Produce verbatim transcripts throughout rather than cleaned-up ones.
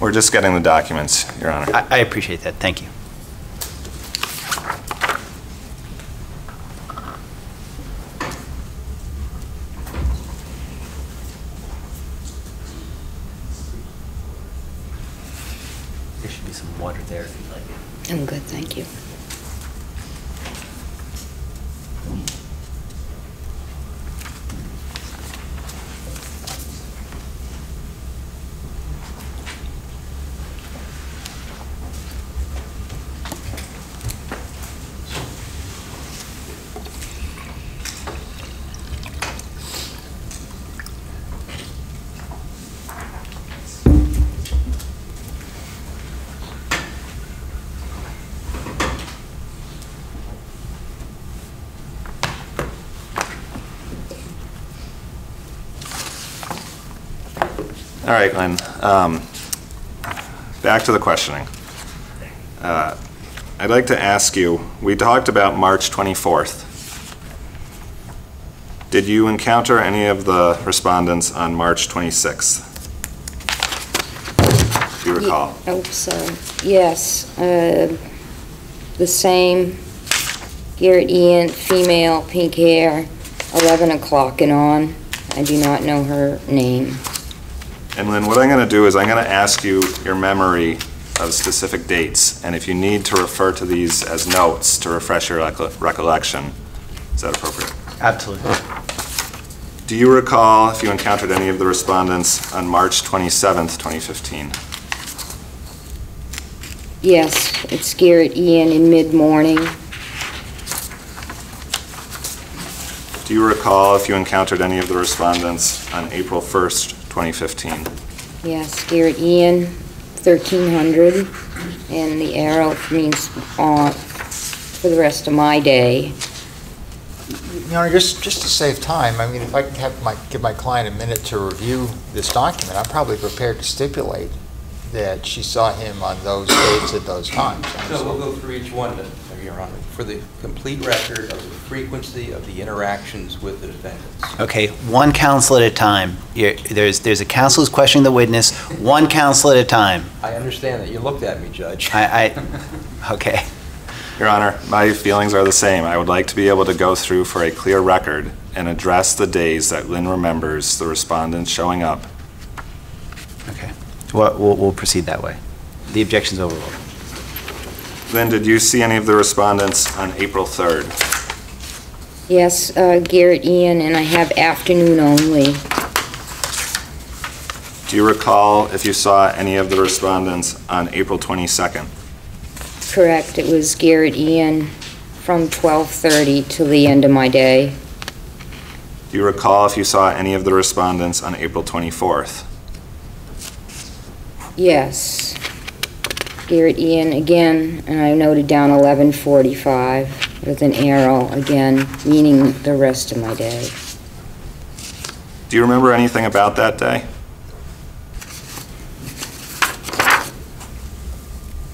We're just getting the documents, Your Honor. I, I appreciate that. Thank you. There should be some water there if you'd like it. I'm good, thank you. All right, Glenn, um, back to the questioning. Uh, I'd like to ask you, we talked about March twenty-fourth. Did you encounter any of the respondents on March twenty-sixth? Do you recall? Yeah, oh, sorry. Yes, uh, the same, Garret Ean, female, pink hair, eleven o'clock and on. I do not know her name. And Lynn, what I'm going to do is I'm going to ask you your memory of specific dates, and if you need to refer to these as notes to refresh your recollection, is that appropriate? Absolutely. Do you recall if you encountered any of the respondents on March twenty-seventh, twenty fifteen? Yes, it's Garret Ean in mid-morning. Do you recall if you encountered any of the respondents on April first, twenty fifteen? Yes, Garret Ean, thirteen hundred, and the arrow means uh, for the rest of my day. You know, just just to save time, I mean, if I can have my give my client a minute to review this document, I'm probably prepared to stipulate that she saw him on those dates at those times. So, so we'll go through each one, Your Honor, for the complete record of the frequency of the interactions with the defendants. Okay, one counsel at a time. You're, there's there's a counsel who's questioning the witness. One counsel at a time. I understand that. You looked at me, Judge. I, I okay. Your Honor, my feelings are the same. I would like to be able to go through for a clear record and address the days that Lynn remembers the respondents showing up. Okay. Well, we'll, we'll proceed that way. The objection's overruled. Lynn, did you see any of the respondents on April third? Yes, uh, Garret Ean, and I have afternoon only. Do you recall if you saw any of the respondents on April twenty-second? Correct. It was Garret Ean from twelve thirty till the end of my day. Do you recall if you saw any of the respondents on April twenty-fourth? Yes. Garret Ean again, and I noted down eleven forty-five with an arrow again, meaning the rest of my day. Do you remember anything about that day?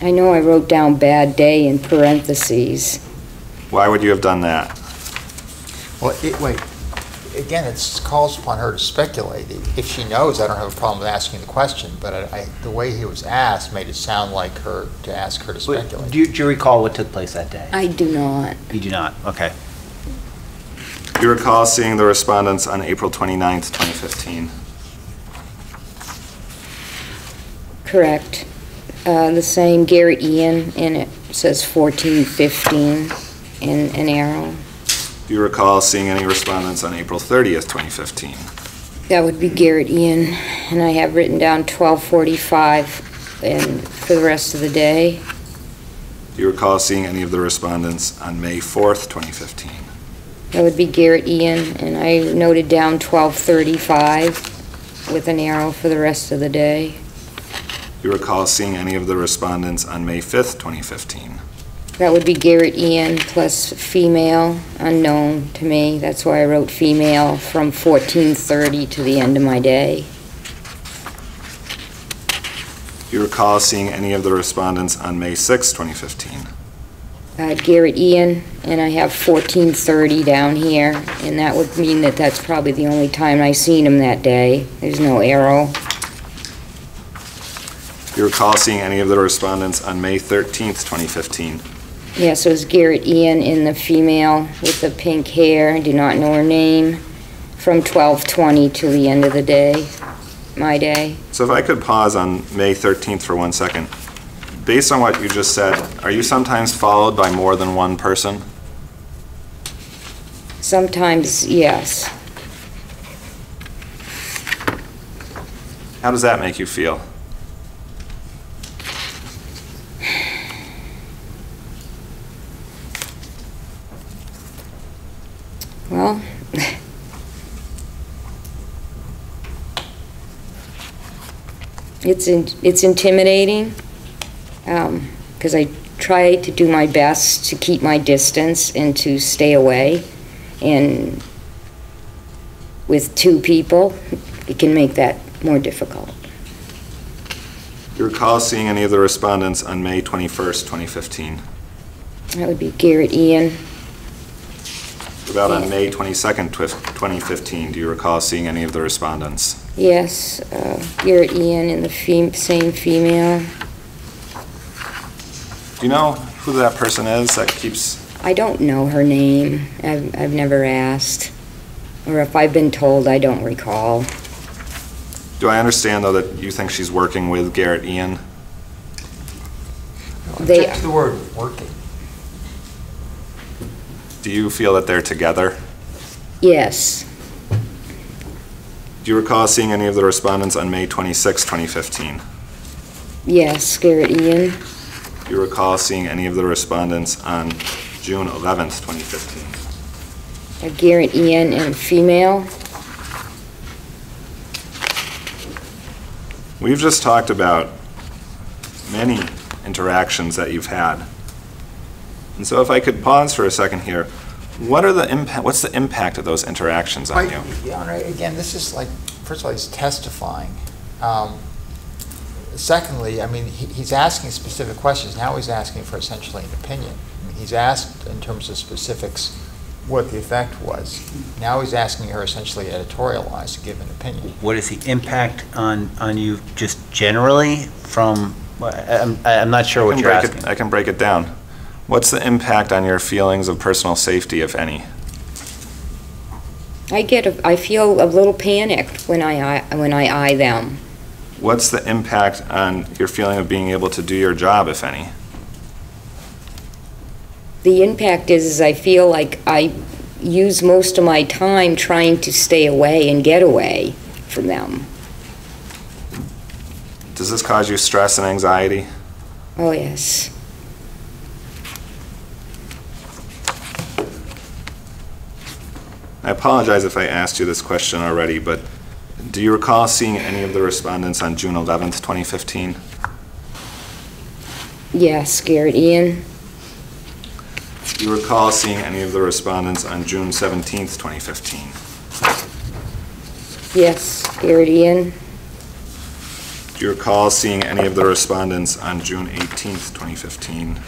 I know I wrote down bad day in parentheses. Why would you have done that? Well, it, wait. Again, it calls upon her to speculate. If she knows, I don't have a problem with asking the question, but I, I, the way he was asked made it sound like her to ask her to speculate. Wait, do, you, do you recall what took place that day? I do not. You do not? Okay. Do you recall seeing the respondents on April twenty-ninth, twenty fifteen? Correct. Uh, the same Garret Ean, and it says fourteen fifteen in an arrow. Do you recall seeing any respondents on April thirtieth, twenty fifteen? That would be Garret Ean, and I have written down twelve forty-five and for the rest of the day. Do you recall seeing any of the respondents on May fourth, twenty fifteen? That would be Garret Ean, and I noted down twelve thirty-five with an arrow for the rest of the day. Do you recall seeing any of the respondents on May fifth, twenty fifteen? That would be Garret Ean plus female, unknown to me. That's why I wrote female from fourteen thirty to the end of my day. Do you recall seeing any of the respondents on May sixth, twenty fifteen? Uh, Garret Ean, and I have fourteen thirty down here, and that would mean that that's probably the only time I seen him that day. There's no arrow. you recall seeing any of the respondents on May thirteenth, twenty fifteen? Yes, it was Garret Ean in the female with the pink hair, I do not know her name, from twelve twenty to the end of the day, my day. So if I could pause on May thirteenth for one second. Based on what you just said, are you sometimes followed by more than one person? Sometimes, yes. How does that make you feel? Well, it's in, it's intimidating um, because I try to do my best to keep my distance and to stay away. And with two people, it can make that more difficult. Do you recall seeing any of the respondents on May twenty-first, twenty fifteen? That would be Garret Ean. About on May twenty-second, twenty fifteen, do you recall seeing any of the respondents? Yes, uh, Garret Ean and the fem same female. Do you know who that person is that keeps? I don't know her name. I've, I've never asked. Or if I've been told, I don't recall. Do I understand, though, that you think she's working with Garret Ean? They object to the word working. Do you feel that they're together? Yes. Do you recall seeing any of the respondents on May twenty-sixth, twenty fifteen? Yes, Garret Ean. Do you recall seeing any of the respondents on June eleventh, twenty fifteen? A Garret Ean and female. We've just talked about many interactions that you've had. And so if I could pause for a second here, what are the impact, what's the impact of those interactions on I, you? Yeah, right. Again, this is like, first of all, he's testifying. Um, secondly, I mean, he, he's asking specific questions. Now he's asking for essentially an opinion. I mean, he's asked in terms of specifics what the effect was. Now he's asking her essentially editorialize to give an opinion. What is the impact on, on you just generally from, I'm, I'm not sure what you're asking. It, I can break it down. What's the impact on your feelings of personal safety, if any? I get, a, I feel a little panicked when I, I, when I eye them. What's the impact on your feeling of being able to do your job, if any? The impact is, is I feel like I use most of my time trying to stay away and get away from them. Does this cause you stress and anxiety? Oh, yes. I apologize if I asked you this question already, but do you recall seeing any of the respondents on June eleventh, twenty fifteen? Yes, Garret Ean. Do you recall seeing any of the respondents on June seventeenth, twenty fifteen? Yes, Garret Ean. Do you recall seeing any of the respondents on June eighteenth, twenty fifteen?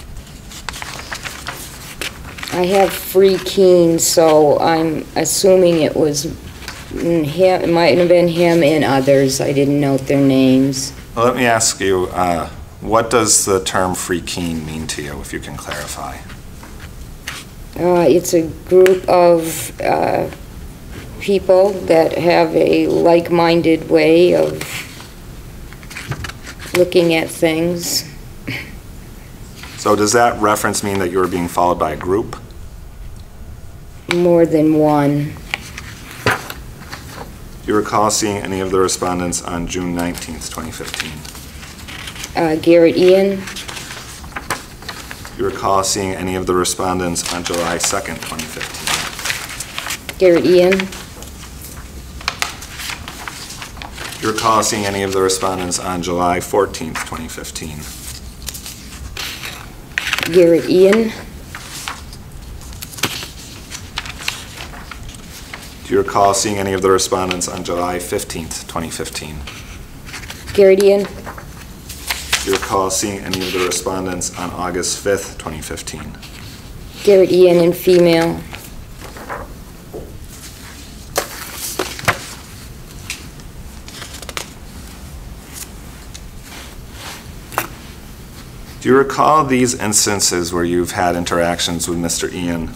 I have Free Keene, so I'm assuming it was him, it might have been him and others. I didn't note their names. Well, let me ask you, uh, what does the term Free Keene mean to you, if you can clarify? Uh, it's a group of uh, people that have a like-minded way of looking at things. So does that reference mean that you were being followed by a group? More than one. Do you recall seeing any of the respondents on June nineteenth, twenty fifteen? Uh, Garret Ean. Do you recall seeing any of the respondents on July second, twenty fifteen? Garret Ean. Do you recall seeing any of the respondents on July fourteenth, twenty fifteen? Garret Ean. Do you recall seeing any of the respondents on July fifteenth, twenty fifteen? Garret Ean. Do you recall seeing any of the respondents on August fifth, twenty fifteen? Garret Ean and female. Do you recall these instances where you've had interactions with Mister Ean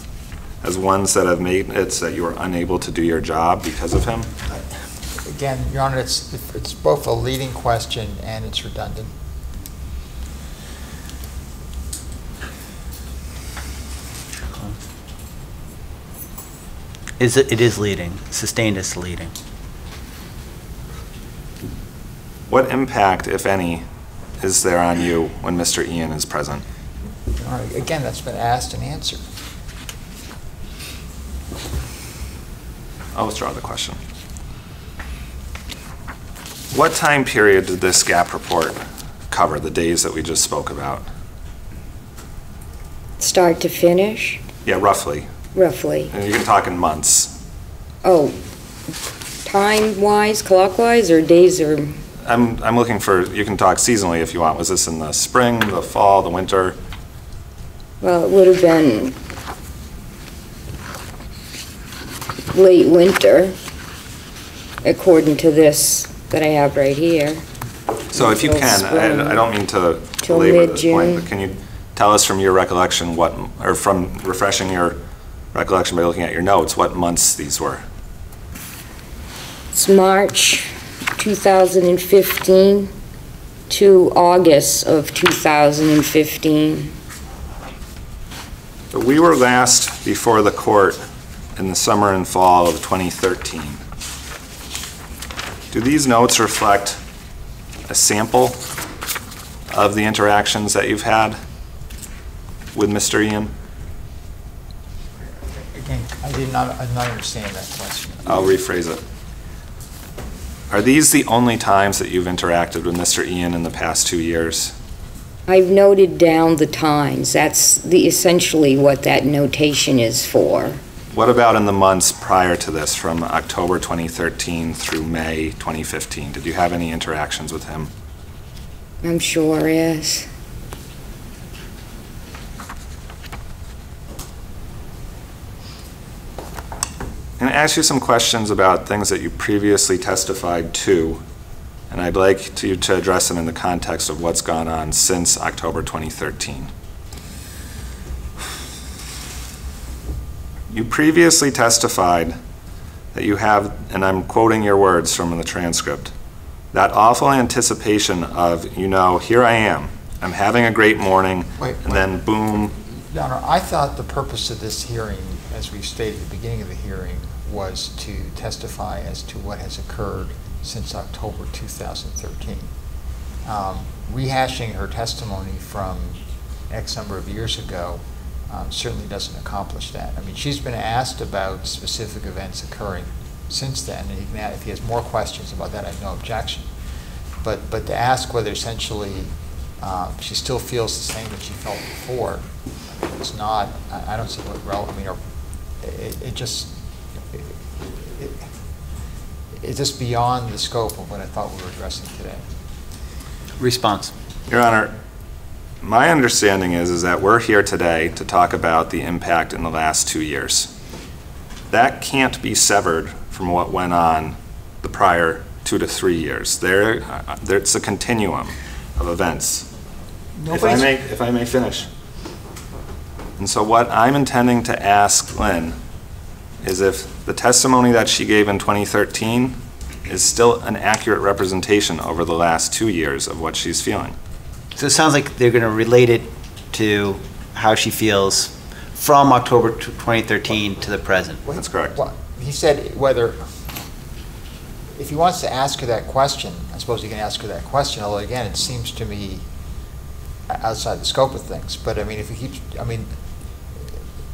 as ones that have made it so that you are unable to do your job because of him? Again, Your Honor, it's, it's both a leading question and it's redundant. Is it, it is leading. Sustained is leading. What impact, if any, is there on you when Mister Ean is present? All right. Again, that's been asked and answered. I'll withdraw the question. What time period did this gap report cover, the days that we just spoke about? Start to finish? Yeah, roughly. Roughly. And you can talk in months. Oh, time-wise, clockwise, or days or? I'm, I'm looking for, you can talk seasonally if you want. Was this in the spring, the fall, the winter? Well, it would have been late winter, according to this that I have right here. So if you can, I, I don't mean to belabor this point, but can you tell us from your recollection what, or from refreshing your recollection by looking at your notes, what months these were? It's March two thousand fifteen to August of two thousand fifteen. But we were last before the court in the summer and fall of twenty thirteen. Do these notes reflect a sample of the interactions that you've had with Mister Ean? Again, I did not, I did not understand that question. I'll rephrase it. Are these the only times that you've interacted with Mister Ean in the past two years? I've noted down the times. That's the, essentially what that notation is for. What about in the months prior to this, from October twenty thirteen through May twenty fifteen? Did you have any interactions with him? I'm sure, yes. I'm going to ask you some questions about things that you previously testified to, and I'd like you to, to address them in the context of what's gone on since October twenty thirteen. You previously testified that you have, and I'm quoting your words from the transcript, that awful anticipation of, you know, here I am, I'm having a great morning, wait, and wait. Then boom. Your Honor, I thought the purpose of this hearing, as we stated at the beginning of the hearing, was to testify as to what has occurred since October two thousand thirteen. Um, rehashing her testimony from X number of years ago Um, certainly doesn't accomplish that. I mean, she's been asked about specific events occurring since then, and even if he has more questions about that, I have no objection. But, but to ask whether essentially uh, she still feels the same that she felt before, I mean, it's not, I, I don't see what relevant, I mean, or it, it just, it, it, it's just beyond the scope of what I thought we were addressing today. Response. Your Honor, my understanding is, is that we're here today to talk about the impact in the last two years. That can't be severed from what went on the prior two to three years. There, uh, there it's a continuum of events. If I, may, if I may finish. And so what I'm intending to ask Lynn is if the testimony that she gave in twenty thirteen is still an accurate representation over the last two years of what she's feeling. So it sounds like they're going to relate it to how she feels from October twenty thirteen to the present. That's correct. Well, he said whether, if he wants to ask her that question, I suppose he can ask her that question, although again, it seems to me outside the scope of things. But I mean, if he keeps, I mean,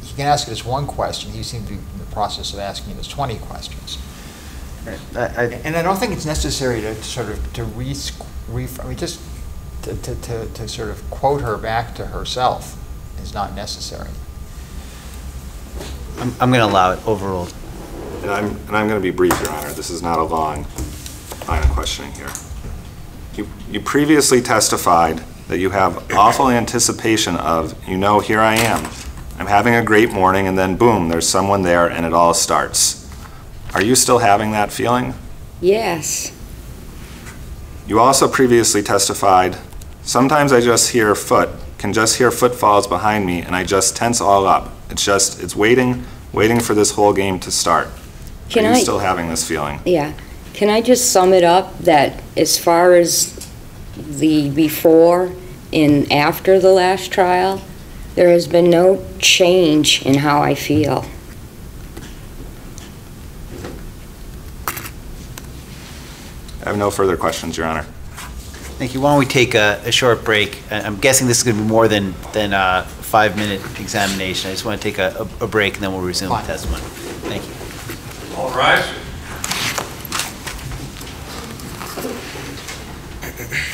he can ask it as one question. He seemed to be in the process of asking it as twenty questions. I, I, and I don't think it's necessary to, to sort of, to re, re I mean, just, To, to, to sort of quote her back to herself is not necessary. I'm, I'm going to allow it. Overruled. And I'm, and I'm going to be brief, Your Honor. This is not a long line of questioning here. You, you previously testified that you have awful anticipation of, you know, here I am. I'm having a great morning, and then boom, there's someone there, and it all starts. Are you still having that feeling? Yes. You also previously testified Sometimes I just hear foot, can just hear footfalls behind me, and I just tense all up. It's just, it's waiting, waiting for this whole game to start. Can Are you I, still having this feeling? Yeah. Can I just sum it up that as far as the before and after the last trial, there has been no change in how I feel. I have no further questions, Your Honor. Thank you. Why don't we take a, a short break? I'm guessing this is going to be more than, than a five-minute examination. I just want to take a, a break, and then we'll resume the testimony. Thank you. All right.